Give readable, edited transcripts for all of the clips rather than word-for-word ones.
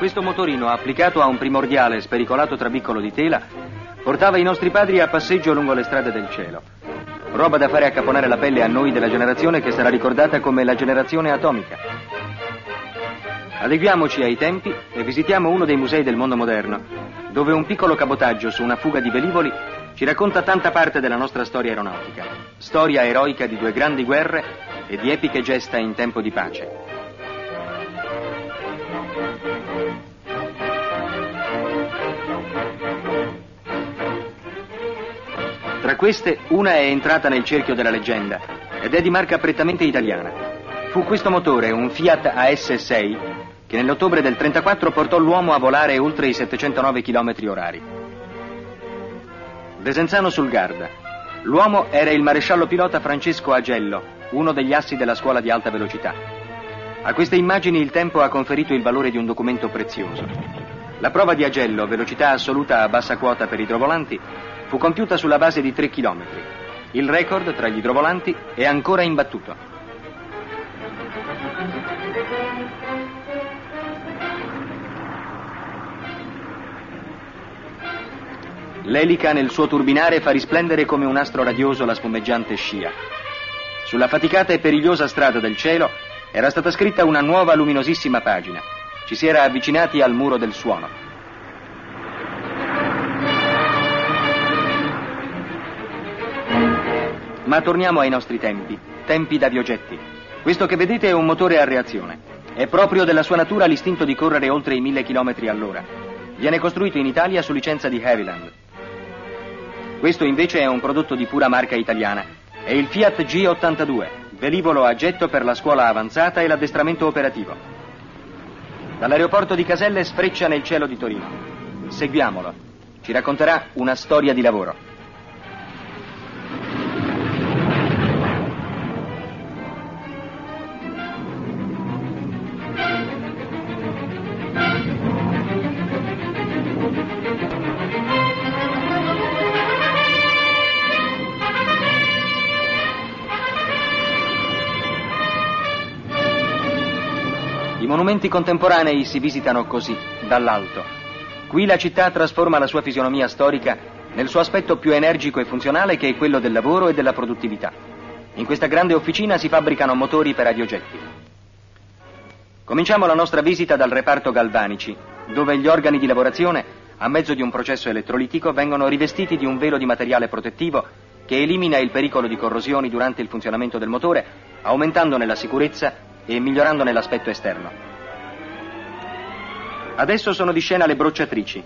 questo motorino applicato a un primordiale spericolato trabiccolo di tela portava i nostri padri a passeggio lungo le strade del cielo. Roba da fare accapponare la pelle a noi della generazione che sarà ricordata come la generazione atomica. Adeguiamoci ai tempi e visitiamo uno dei musei del mondo moderno, dove un piccolo cabotaggio su una fuga di velivoli ci racconta tanta parte della nostra storia aeronautica, storia eroica di due grandi guerre e di epiche gesta in tempo di pace. Tra queste, una è entrata nel cerchio della leggenda ed è di marca prettamente italiana. Fu questo motore, un Fiat AS6, che nell'ottobre del 1934 portò l'uomo a volare oltre i 709 km/h. Desenzano sul Garda. L'uomo era il maresciallo pilota Francesco Agello, uno degli assi della scuola di alta velocità. A queste immagini il tempo ha conferito il valore di un documento prezioso. La prova di Agello, velocità assoluta a bassa quota per idrovolanti, fu compiuta sulla base di 3 km. Il record tra gli idrovolanti è ancora imbattuto. L'elica nel suo turbinare fa risplendere come un astro radioso la spumeggiante scia. Sulla faticata e perigliosa strada del cielo era stata scritta una nuova luminosissima pagina. Ci si era avvicinati al muro del suono. Ma torniamo ai nostri tempi, tempi d'aviogetti. Questo che vedete è un motore a reazione. È proprio della sua natura l'istinto di correre oltre i 1000 km/h. Viene costruito in Italia su licenza di Havilland. Questo invece è un prodotto di pura marca italiana. È il Fiat G82, velivolo a getto per la scuola avanzata e l'addestramento operativo. Dall'aeroporto di Caselle sfreccia nel cielo di Torino. Seguiamolo. Ci racconterà una storia di lavoro. I monumenti contemporanei si visitano così, dall'alto. Qui la città trasforma la sua fisionomia storica nel suo aspetto più energico e funzionale, che è quello del lavoro e della produttività. In questa grande officina si fabbricano motori per aviogetti. Cominciamo la nostra visita dal reparto galvanici, dove gli organi di lavorazione, a mezzo di un processo elettrolitico, vengono rivestiti di un velo di materiale protettivo che elimina il pericolo di corrosioni durante il funzionamento del motore, aumentandone la sicurezza e migliorandone l'aspetto esterno. Adesso sono di scena le brocciatrici.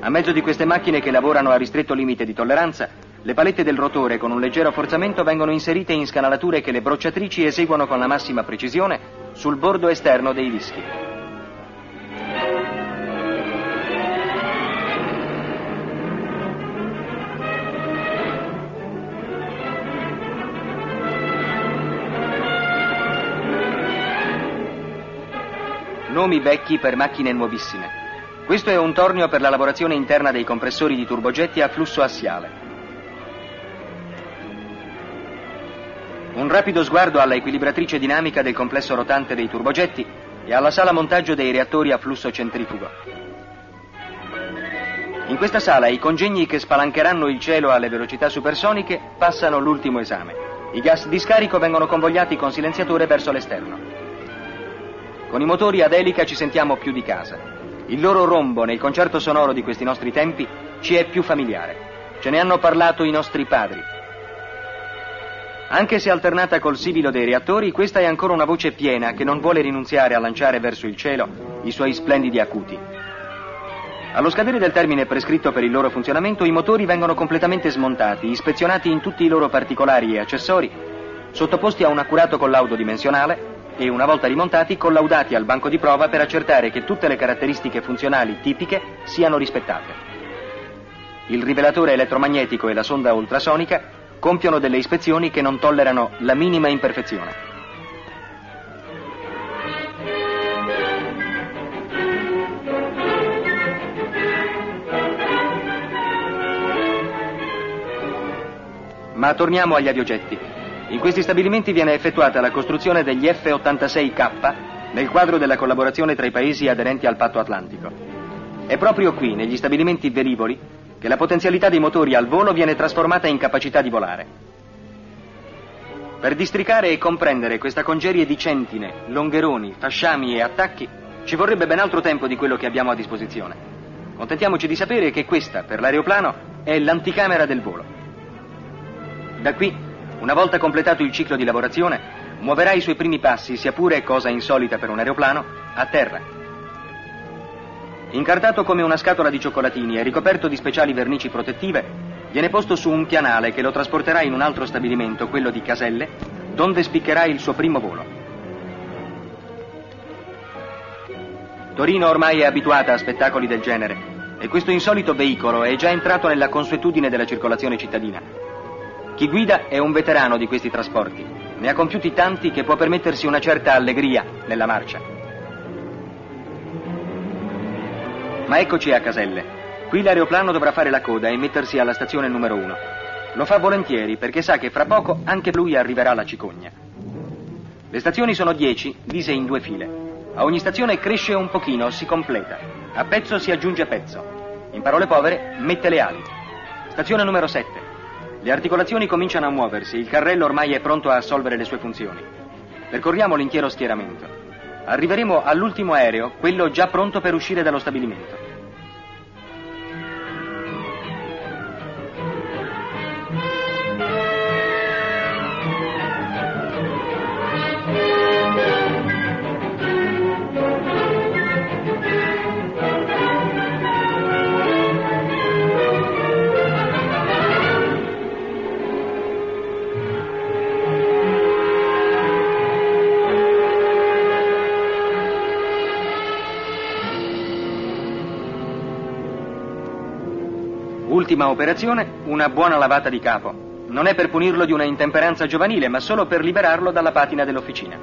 A mezzo di queste macchine che lavorano a ristretto limite di tolleranza, le palette del rotore con un leggero forzamento vengono inserite in scanalature che le brocciatrici eseguono con la massima precisione sul bordo esterno dei dischi. Nomi vecchi per macchine nuovissime. Questo è un tornio per la lavorazione interna dei compressori di turbogetti a flusso assiale. Un rapido sguardo alla equilibratrice dinamica del complesso rotante dei turbogetti e alla sala montaggio dei reattori a flusso centrifugo. In questa sala i congegni che spalancheranno il cielo alle velocità supersoniche passano l'ultimo esame. I gas di scarico vengono convogliati con silenziatore verso l'esterno. Con i motori ad elica ci sentiamo più di casa. Il loro rombo nel concerto sonoro di questi nostri tempi ci è più familiare. Ce ne hanno parlato i nostri padri. Anche se alternata col sibilo dei reattori, questa è ancora una voce piena che non vuole rinunziare a lanciare verso il cielo i suoi splendidi acuti. Allo scadere del termine prescritto per il loro funzionamento, i motori vengono completamente smontati, ispezionati in tutti i loro particolari e accessori, sottoposti a un accurato collaudo dimensionale e una volta rimontati collaudati al banco di prova per accertare che tutte le caratteristiche funzionali tipiche siano rispettate. Il rivelatore elettromagnetico e la sonda ultrasonica compiono delle ispezioni che non tollerano la minima imperfezione. Ma torniamo agli aviogetti. In questi stabilimenti viene effettuata la costruzione degli F-86K nel quadro della collaborazione tra i paesi aderenti al Patto Atlantico. È proprio qui, negli stabilimenti velivoli, che la potenzialità dei motori al volo viene trasformata in capacità di volare. Per districare e comprendere questa congerie di centine, longheroni, fasciami e attacchi ci vorrebbe ben altro tempo di quello che abbiamo a disposizione. Contentiamoci di sapere che questa, per l'aeroplano, è l'anticamera del volo. Da qui, una volta completato il ciclo di lavorazione, muoverà i suoi primi passi, sia pure cosa insolita per un aeroplano, a terra. Incartato come una scatola di cioccolatini e ricoperto di speciali vernici protettive, viene posto su un pianale che lo trasporterà in un altro stabilimento, quello di Caselle, dove spiccherà il suo primo volo. Torino ormai è abituata a spettacoli del genere e questo insolito veicolo è già entrato nella consuetudine della circolazione cittadina. Chi guida è un veterano di questi trasporti, ne ha compiuti tanti che può permettersi una certa allegria nella marcia. Ma eccoci a Caselle. Qui l'aeroplano dovrà fare la coda e mettersi alla stazione numero 1. Lo fa volentieri perché sa che fra poco anche lui arriverà alla cicogna. Le stazioni sono 10, divise in 2 file. A ogni stazione cresce un pochino, si completa. A pezzo si aggiunge pezzo. In parole povere, mette le ali. Stazione numero 7. Le articolazioni cominciano a muoversi, il carrello ormai è pronto a assolvere le sue funzioni. Percorriamo l'intero schieramento. Arriveremo all'ultimo aereo, quello già pronto per uscire dallo stabilimento. Ultima operazione, una buona lavata di capo. Non è per punirlo di una intemperanza giovanile, ma solo per liberarlo dalla patina dell'officina.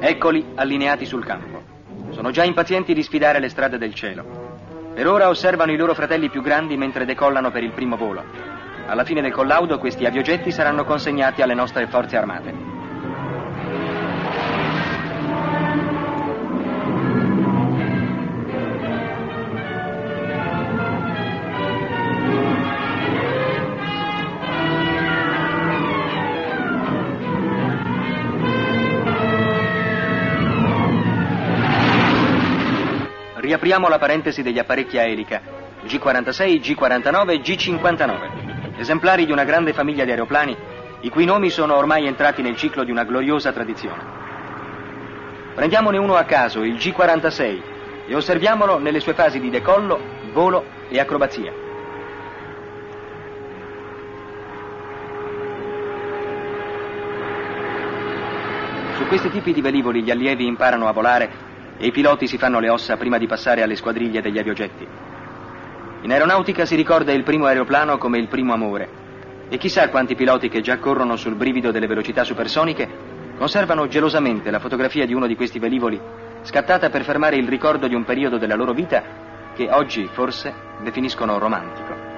Eccoli allineati sul campo. Sono già impazienti di sfidare le strade del cielo. Per ora osservano i loro fratelli più grandi mentre decollano per il primo volo. Alla fine del collaudo questi aviogetti saranno consegnati alle nostre forze armate. Apriamo la parentesi degli apparecchi a elica, G46, G49, G59, esemplari di una grande famiglia di aeroplani i cui nomi sono ormai entrati nel ciclo di una gloriosa tradizione. Prendiamone uno a caso, il G46, e osserviamolo nelle sue fasi di decollo, volo e acrobazia. Su questi tipi di velivoli gli allievi imparano a volare e i piloti si fanno le ossa prima di passare alle squadriglie degli aviogetti. In aeronautica si ricorda il primo aeroplano come il primo amore, e chissà quanti piloti che già corrono sul brivido delle velocità supersoniche conservano gelosamente la fotografia di uno di questi velivoli, scattata per fermare il ricordo di un periodo della loro vita che oggi forse definiscono romantico.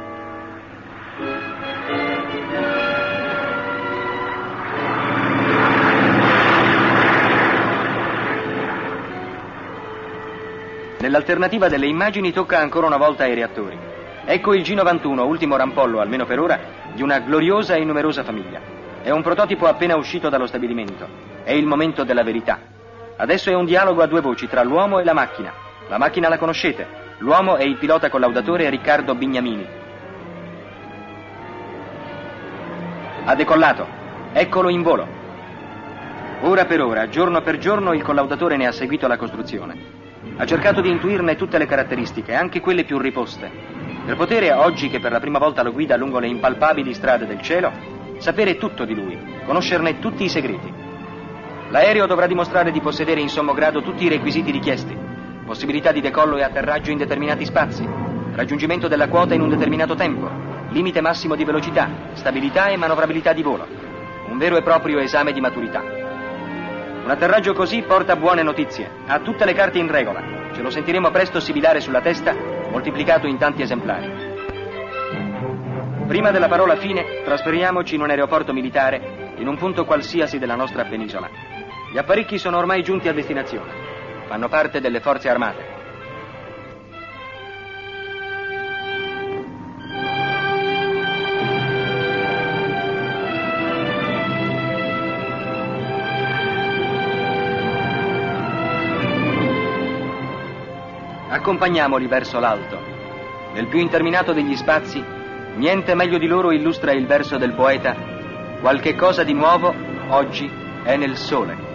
Nell'alternativa delle immagini tocca ancora una volta ai reattori. Ecco il G91, ultimo rampollo, almeno per ora, di una gloriosa e numerosa famiglia. È un prototipo appena uscito dallo stabilimento. È il momento della verità. Adesso è un dialogo a 2 voci tra l'uomo e la macchina. La macchina la conoscete. L'uomo è il pilota collaudatore Riccardo Bignamini. Ha decollato. Eccolo in volo. Ora per ora, giorno per giorno, il collaudatore ne ha seguito la costruzione. Ha cercato di intuirne tutte le caratteristiche, anche quelle più riposte, per poter, oggi che per la prima volta lo guida lungo le impalpabili strade del cielo, sapere tutto di lui, conoscerne tutti i segreti. L'aereo dovrà dimostrare di possedere in sommo grado tutti i requisiti richiesti: possibilità di decollo e atterraggio in determinati spazi, raggiungimento della quota in un determinato tempo, limite massimo di velocità, stabilità e manovrabilità di volo. Un vero e proprio esame di maturità. Un atterraggio così porta buone notizie, ha tutte le carte in regola, ce lo sentiremo presto sibilare sulla testa, moltiplicato in tanti esemplari. Prima della parola fine, trasferiamoci in un aeroporto militare, in un punto qualsiasi della nostra penisola. Gli apparecchi sono ormai giunti a destinazione. Fanno parte delle forze armate. Accompagniamoli verso l'alto. Nel più interminato degli spazi, niente meglio di loro illustra il verso del poeta: qualche cosa di nuovo oggi è nel sole.